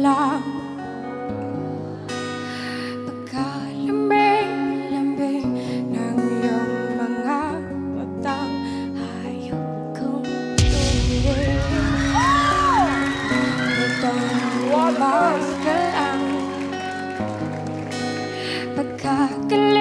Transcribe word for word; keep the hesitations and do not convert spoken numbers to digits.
lang. Pagkalambing-lambing ng iyong mga matang ayaw kong tuloy. Itong lumabas ka lang. Pagkakalaman